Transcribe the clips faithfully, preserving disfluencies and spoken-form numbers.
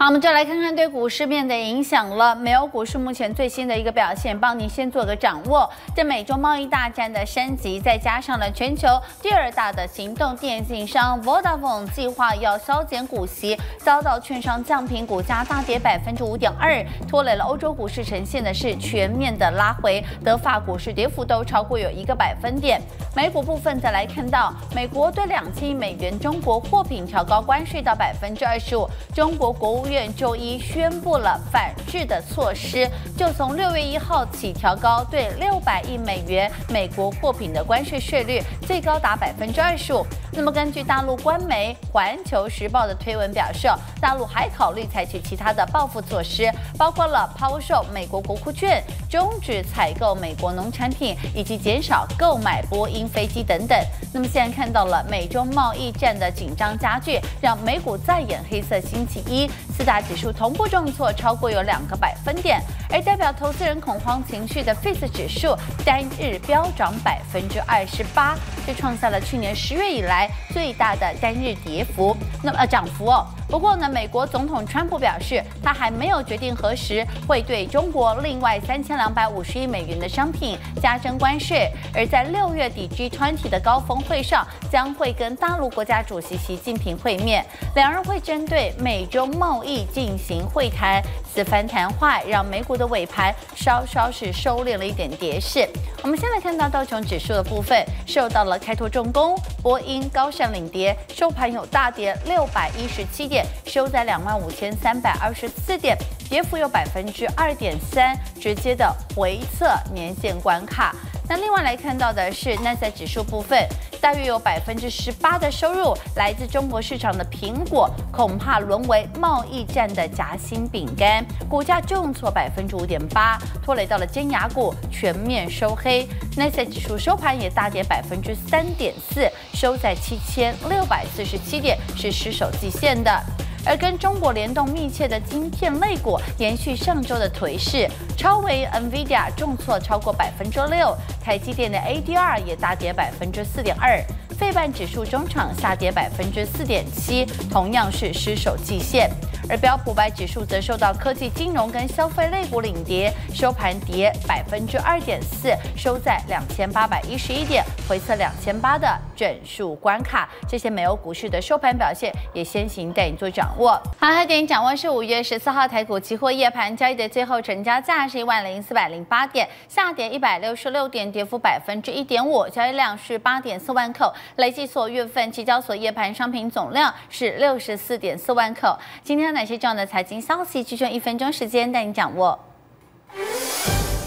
好，我们就来看看对股市面的影响了。美欧股市目前最新的一个表现，帮您先做个掌握。这美洲贸易大战的升级，再加上了全球第二大的行动电信商 Vodafone 计划要削减股息，遭到券商降评，股价大跌百分之五点二，拖累了欧洲股市呈现的是全面的拉回，德法股市跌幅都超过有一个百分点。美股部分再来看到，美国对两千亿美元中国货品调高关税到百分之二十五，中国国务院周一宣布了反制的措施，就从六月一号起调高对六百亿美元美国货品的关税税率，最高达百分之二十五。那么根据大陆官媒《环球时报》的推文表示，大陆还考虑采取其他的报复措施，包括了抛售美国国库券、终止采购美国农产品以及减少购买波音飞机等等。那么现在看到了美洲贸易战的紧张加剧，让美股再演黑色星期一，四大指数同步重挫超过有两个百分点，而代表投资人恐慌情绪的 F I S 指数单日飙涨百分之二十八，这创下了去年十月以来最大的单日跌幅，那么呃涨幅哦。不过呢，美国总统川普表示，他还没有决定何时会对中国另外三千两百五十亿美元的商品加征关税。而在六月底 G 二十 的高峰会上，将会跟大陆国家主席习近平会面，两人会针对美洲贸易进行会谈。此番谈话让美股的尾盘稍稍是收敛了一点跌势。我们先来看到道琼指数的部分，受到了开拓重工、波音、高盛领跌，收盘有大跌六百一十七点。收在两万五千三百二十四点，跌幅有百分之二点三，直接的回测年线关卡。那另外来看到的是纳斯达克指数部分，大约有百分之十八的收入来自中国市场的苹果，恐怕沦为贸易战的夹心饼干，股价重挫百分之五点八，拖累到了尖牙股全面收黑。纳斯达克指数收盘也大跌百分之三点四，收在七千六百四十七点，是失守季线的。而跟中国联动密切的晶片类股延续上周的颓势，超微 NVIDIA 重挫超过百分之六，台积电的 A D R 也大跌百分之四点二，费半指数中场下跌百分之四点七，同样是失守季线。而标普百指数则受到科技、金融跟消费类股领跌，收盘跌百分之二点四，收在两千八百一十一点，回测两千八的整数关卡。这些美欧股市的收盘表现也先行带你做掌握。好，还带你掌握是五月十四号台股期货夜盘交易的最后成交价是一万零四百零八点，下跌一百六十六点，跌幅百分之一点五，交易量是八点四万口，累计所月份期交所夜盘商品总量是六十四点四万口。今天呢？哪些重要的财经消息？只用一分钟时间带你掌握。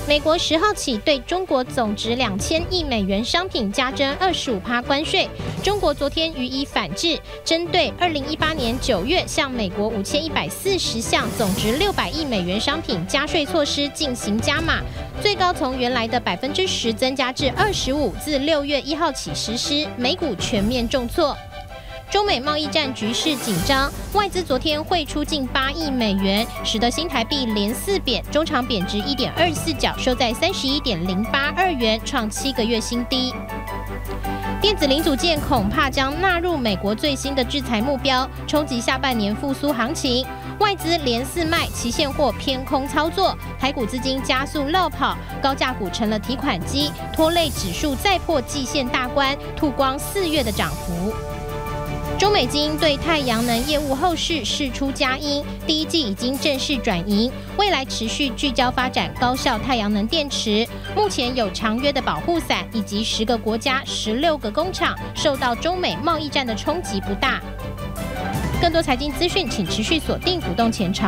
美国十号起对中国总值两千亿美元商品加征二十五趴关税。中国昨天予以反制，针对二零一八年九月向美国五千一百四十项总值六百亿美元商品加税措施进行加码，最高从原来的百分之十增加至二十五，自六月一号起实施。美股全面重挫。中美贸易战局势紧张，外资昨天汇出近八亿美元，使得新台币连四贬，中场贬值一点二四角，收在三十一点零八二元，创七个月新低。电子零组件恐怕将纳入美国最新的制裁目标，冲击下半年复苏行情。外资连四卖，期现货偏空操作，台股资金加速落跑，高价股成了提款机，拖累指数再破季线大关，吐光四月的涨幅。中美金对太阳能业务后市释出佳音，第一季已经正式转盈，未来持续聚焦发展高效太阳能电池。目前有长约的保护伞，以及十个国家、十六个工厂受到中美贸易战的冲击不大。更多财经资讯，请持续锁定《股动前朝》。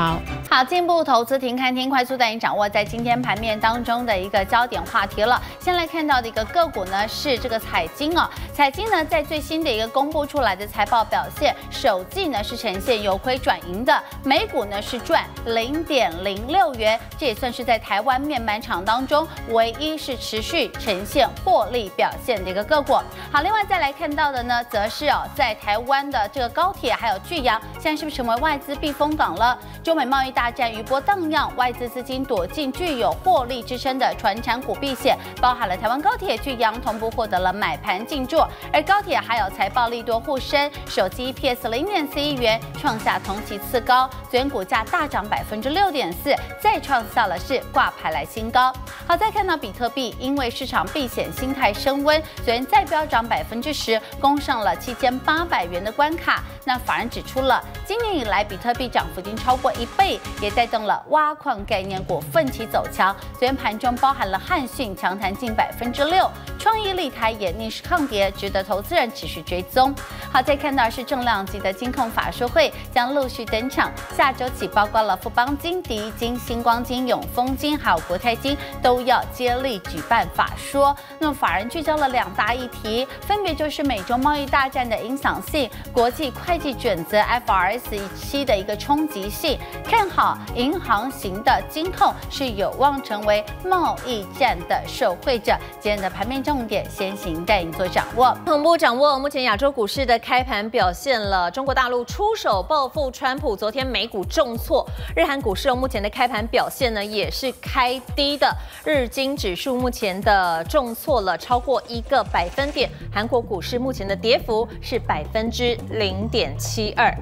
好，进步投资停看听，快速带你掌握在今天盘面当中的一个焦点话题了。先来看到的一个个股呢是这个彩晶哦，彩晶呢在最新的一个公布出来的财报表现，首季呢是呈现由亏转盈的，每股呢是赚零点零六元，这也算是在台湾面板厂当中唯一是持续呈现获利表现的一个个股。好，另外再来看到的呢，则是哦在台湾的这个高铁还有巨现在是不是成为外资避风港了？中美贸易大大战余波荡漾，外资资金躲进具有获利支撑的传产股避险，包含了台湾高铁巨阳同步获得了买盘进驻，而高铁还有财报利多护身，手机 E P S 零点四亿元创下同期次高，昨天股价大涨百分之六点四，再创下了是挂牌来新高。好，再看到比特币，因为市场避险心态升温，昨天再飙涨百分之十，攻上了七千八百元的关卡。那法人指出了，今年以来比特币涨幅已经超过一倍，也带动了挖矿概念股奋起走强。昨天盘中包含了汉讯强弹近百分之六，创意立台也逆势抗跌，值得投资人持续追踪。好，再看到是重量级的金控法说会将陆续登场，下周起包括了富邦金、第一金、星光金、永丰金还有国泰金都要接力举办法说。那么法人聚焦了两大议题，分别就是美洲贸易大战的影响性、国际会计准则 F R S 十七的一个冲击性，看好银行型的金控是有望成为贸易战的受惠者。今天的盘面重点先行带你做掌握，同步掌握目前亚洲股市的开盘表现了。中国大陆出手报复川普，昨天美股重挫，日韩股市目前的开盘表现呢也是开低的，日经指数目前的重挫了超过一个百分点，韩国股市目前的跌幅是百分之零点七二。